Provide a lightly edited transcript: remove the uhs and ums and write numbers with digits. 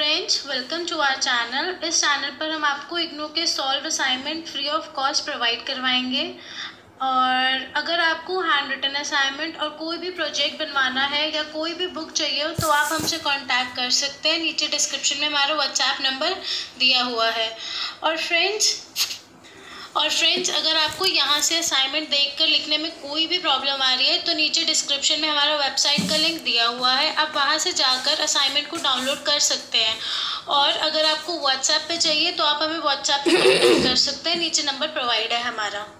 Friends, welcome to our channel. इस channel पर हम आपको इग्नू के solve assignment free of cost provide करवाएंगे। और अगर आपको हैंड रिटन असाइनमेंट और कोई भी प्रोजेक्ट बनवाना है या कोई भी बुक चाहिए हो तो आप हमसे कांटेक्ट कर सकते हैं। नीचे डिस्क्रिप्शन में हमारा व्हाट्सएप नंबर दिया हुआ है। और फ्रेंड्स अगर आपको यहाँ से असाइनमेंट देखकर लिखने में कोई भी प्रॉब्लम आ रही है तो नीचे डिस्क्रिप्शन में हमारा वेबसाइट का लिंक दिया हुआ है, आप वहाँ से जाकर असाइनमेंट को डाउनलोड कर सकते हैं। और अगर आपको व्हाट्सएप पे चाहिए तो आप हमें व्हाट्सएप पे कॉन्टैक्ट कर सकते हैं, नीचे नंबर प्रोवाइड है हमारा।